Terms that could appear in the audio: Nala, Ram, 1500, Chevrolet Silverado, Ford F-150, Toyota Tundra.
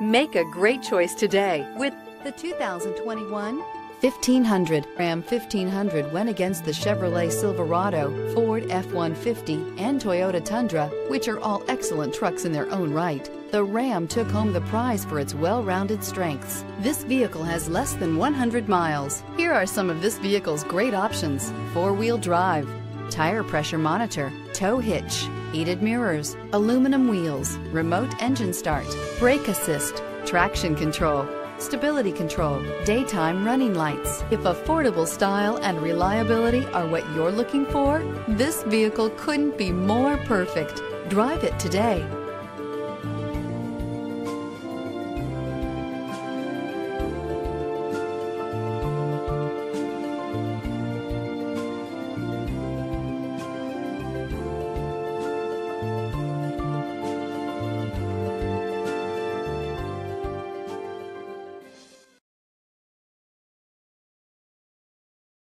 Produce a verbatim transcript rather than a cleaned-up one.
Make a great choice today with the two thousand twenty-one fifteen hundred. Ram fifteen hundred went against the Chevrolet Silverado, Ford F one fifty, and Toyota Tundra, which are all excellent trucks in their own right. The Ram took home the prize for its well-rounded strengths. This vehicle has less than one hundred miles. Here are some of this vehicle's great options: four-wheel drive, tire pressure monitor, tow hitch, heated mirrors, aluminum wheels, remote engine start, brake assist, traction control, stability control, daytime running lights. If affordable style and reliability are what you're looking for, this vehicle couldn't be more perfect. Drive it today.